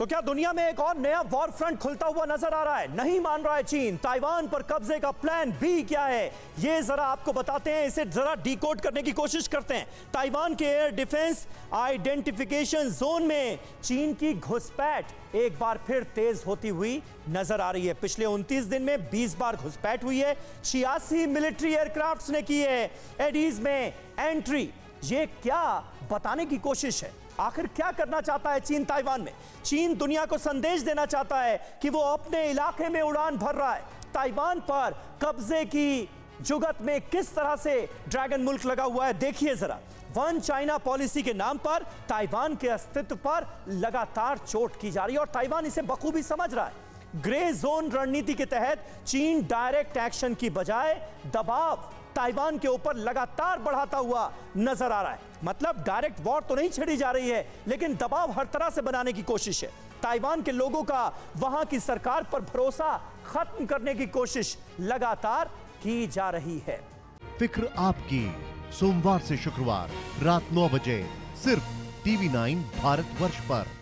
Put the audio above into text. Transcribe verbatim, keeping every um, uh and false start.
तो क्या दुनिया में एक और नया वॉर फ्रंट खुलता हुआ नजर आ रहा है? नहीं मान रहा है चीन। ताइवान पर कब्जे का प्लान बी क्या है, ये जरा आपको बताते हैं, इसे जरा डिकोड करने की कोशिश करते हैं। ताइवान के एयर डिफेंस आइडेंटिफिकेशन जोन में चीन की घुसपैठ एक बार फिर तेज होती हुई नजर आ रही है। पिछले उनतीस दिन में बीस बार घुसपैठ हुई है, छियासी मिलिट्री एयरक्राफ्ट ने की है एडीज में एंट्री। ये क्या बताने की कोशिश है? आखिर क्या करना चाहता है चीन ताइवान में? चीन दुनिया को संदेश देना चाहता है कि वो अपने इलाके में उड़ान भर रहा है। ताइवान पर कब्जे की जुगत में किस तरह से ड्रैगन मुल्क लगा हुआ है, देखिए जरा। वन चाइना पॉलिसी के नाम पर ताइवान के अस्तित्व पर लगातार चोट की जा रही है और ताइवान इसे बखूबी समझ रहा है। ग्रे जोन रणनीति के तहत चीन डायरेक्ट एक्शन की बजाय दबाव ताइवान के ऊपर लगातार बढ़ाता हुआ नजर आ रहा है। मतलब डायरेक्ट वॉर तो नहीं छेड़ी जा रही है, लेकिन दबाव हर तरह से बनाने की कोशिश है। ताइवान के लोगों का, वहां की सरकार पर भरोसा खत्म करने की कोशिश लगातार की जा रही है। फिक्र आपकी, सोमवार से शुक्रवार रात नौ बजे सिर्फ टीवी नाइन भारतवर्ष पर।